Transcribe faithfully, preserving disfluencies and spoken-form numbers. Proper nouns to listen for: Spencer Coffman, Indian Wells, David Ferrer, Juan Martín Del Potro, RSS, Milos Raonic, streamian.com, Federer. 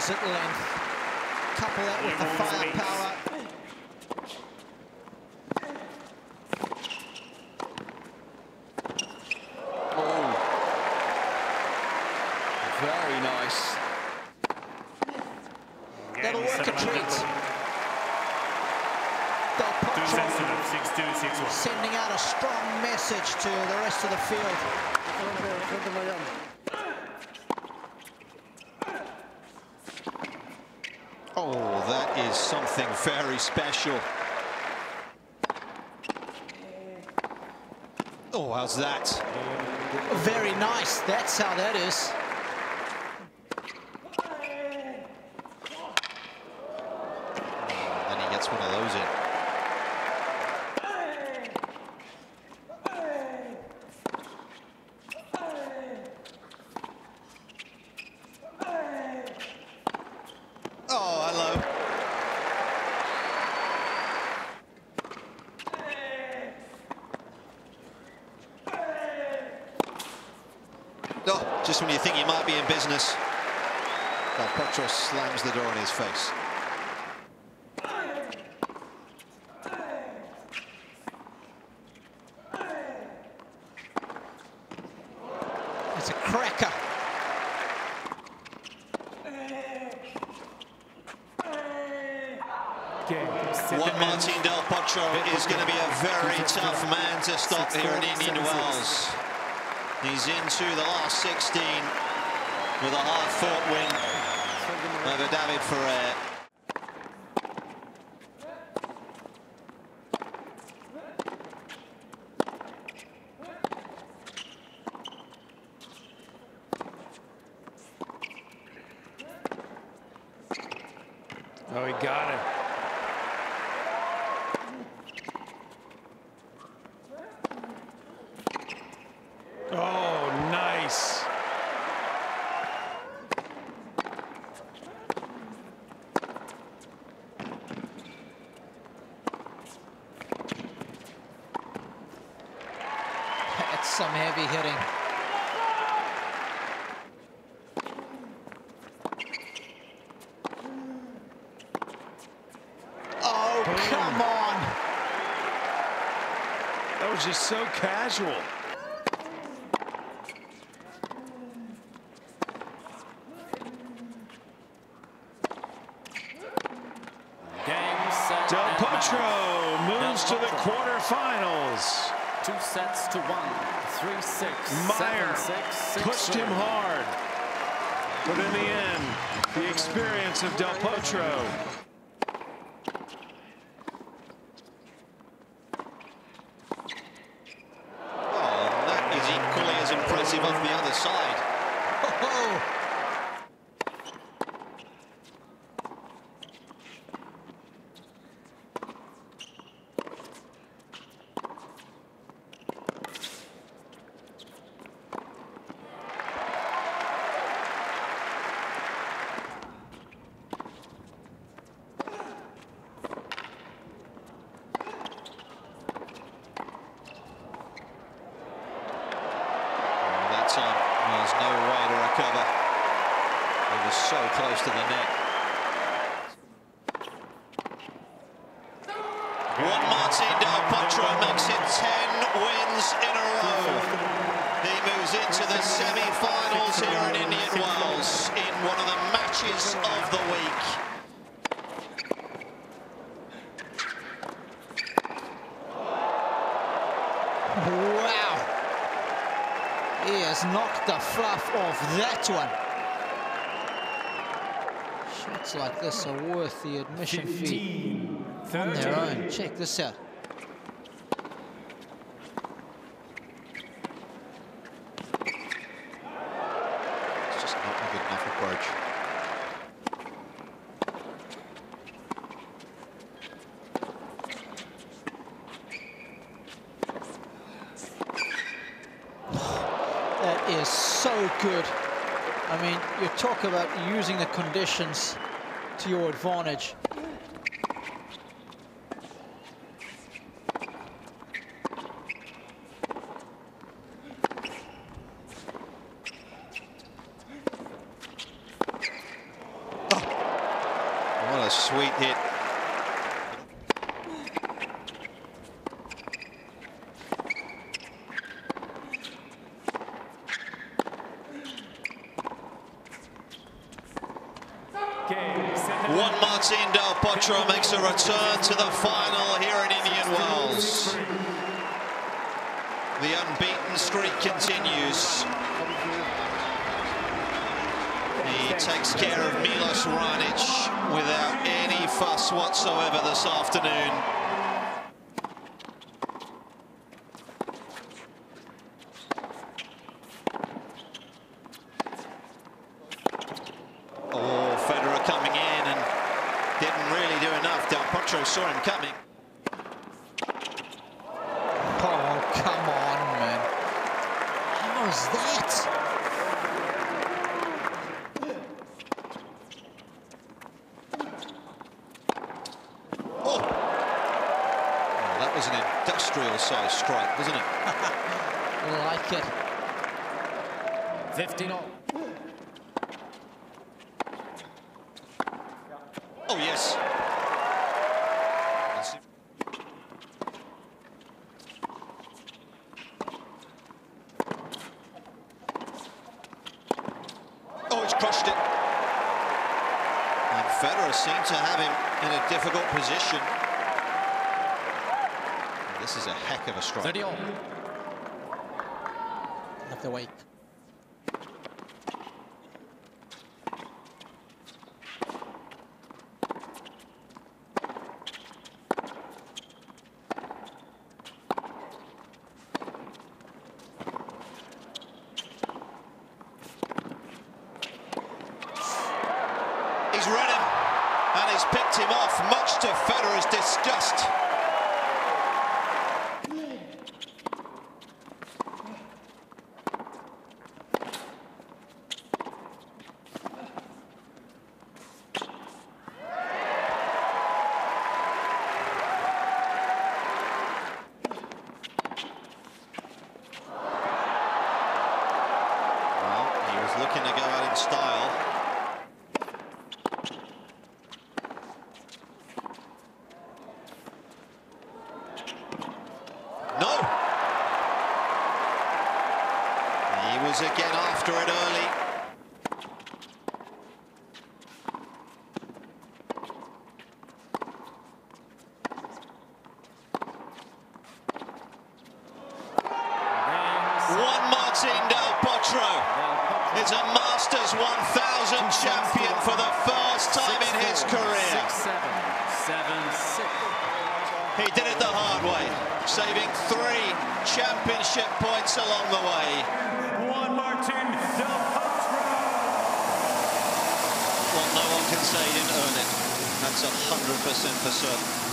decent length. Couple that with the firepower. Oh. Very nice. That'll work a treat. Del Potro sending out a strong message to the rest of the field. Oh, that is something very special. Oh, how's that? Very nice. That's how that is. Oh, then he gets one of those in. Oh, just when you think you might be in business, Del Potro slams the door in his face. It's a cracker. Juan Martín Del Potro is going to be a very tough man to stop here in Indian Wells. He's into the last sixteen with a hard-fought win over David Ferrer. Oh, he got it. That's some heavy hitting. Oh, boom. Come on! That was just so casual. Game, set, Del Potro moves to the quarterfinals. Two sets to one, three six. Meyer six, six, pushed him hard, but in the end, the experience of Del Potro. Oh, that is equally as impressive on the other side. Oh. There's no way to recover. It was so close to the net. Juan Martín Del Potro makes it ten wins in a row. He moves into the semi-finals here in Indian Wells in one of the matches of the week. Wow. He has knocked the fluff off that one. Shots like this are worth the admission fee on their own. Check this out. It's just not a good enough approach. That is so good. I mean, you talk about using the conditions to your advantage. Oh, sweet hit. Juan Martín Del Potro makes a return to the final here in Indian Wells. The unbeaten streak continues. He takes care of Milos Raonic without any fuss whatsoever this afternoon. Oh, Federer coming in and didn't really do enough. Del Potro saw him coming. Oh, come on, man. How is that? That was an industrial-sized strike, wasn't it? Like it. fifteen all. Oh, yes. Oh, he's crushed it. And Federer seemed to have him in a difficult position. This is a heck of a strike. thirty all. Have to wait. He's run him, and he's picked him off, much to Federer's disgust. Looking to go out in style. No! He was again after it early. Juan Martín Del Potro is a Masters one thousand champion for the first time in his career. He did it the hard way, saving three championship points along the way. Juan Martín Del Potro. Well, no one can say he didn't earn it. That's one hundred percent for certain.